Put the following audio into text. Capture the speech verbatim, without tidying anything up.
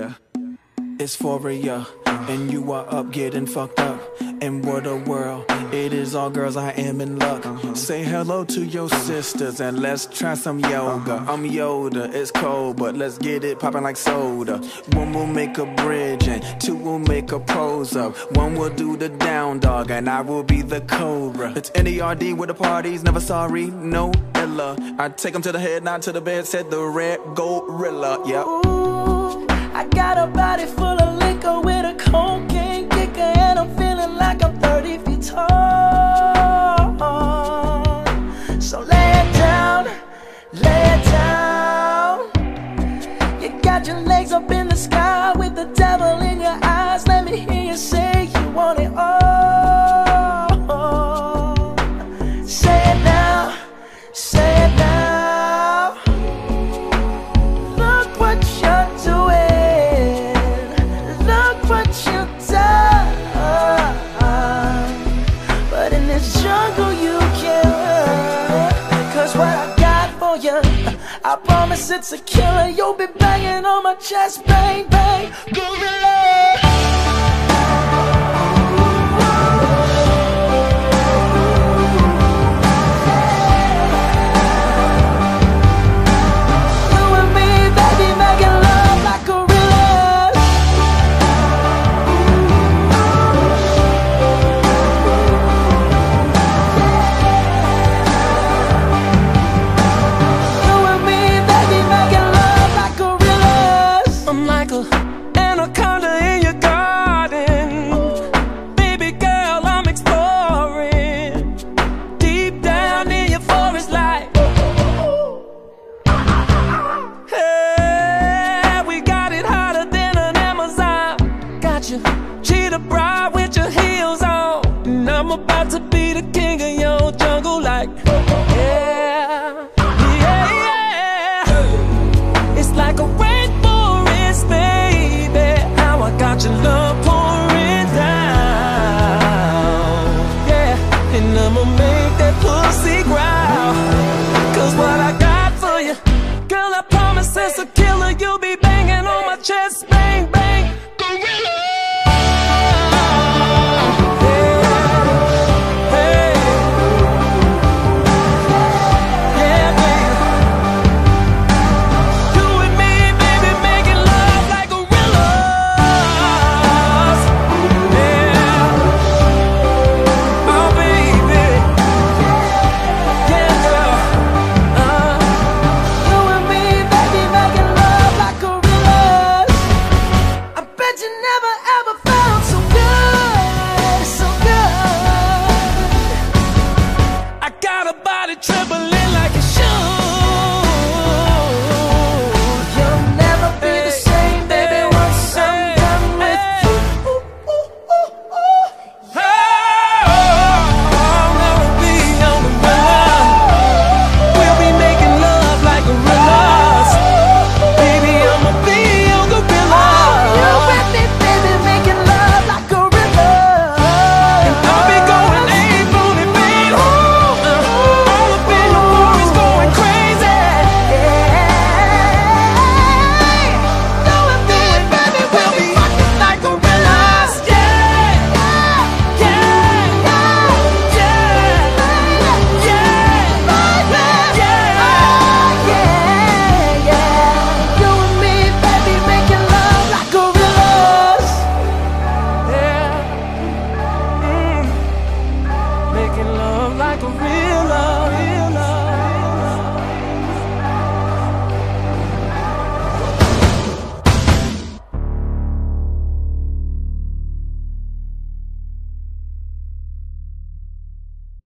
euphoria, it's euphoria, and you are up getting fucked up, and what a world, it is all girls, I am in luck, uh-huh. Say hello to your sisters, and let's try some yoga, uh-huh. I'm Yoda, it's cold, but let's get it popping like soda, one will make a bridge, and two will make a pose up, one will do the down dog, and I will be the cobra, it's N E R D with the parties, never sorry, no illa, I take them to the head, not to the bed, said the red gorilla, yep. Ooh, I got a body full of liquor with a cocaine kicker, and I'm feeling like I'm thirty feet tall. So lay it down, lay it down. You got your legs up in the sky with the devil in your eyes. Let me hear you say you want it all. Say it now, say it now. Look what you're doing. I promise it's a killer. You'll be banging on my chest, bang bang, gorilla. Cheetah bride with your heels on, and I'm about to be the king of your jungle like, yeah, yeah, yeah. It's like a rainforest, baby, how I got your love pouring down. Yeah, and I'ma make that pussy growl, cause what I got for you, girl, I promise it's a killer. You'll be banging on my chest, bang, bang, gorilla. Like a real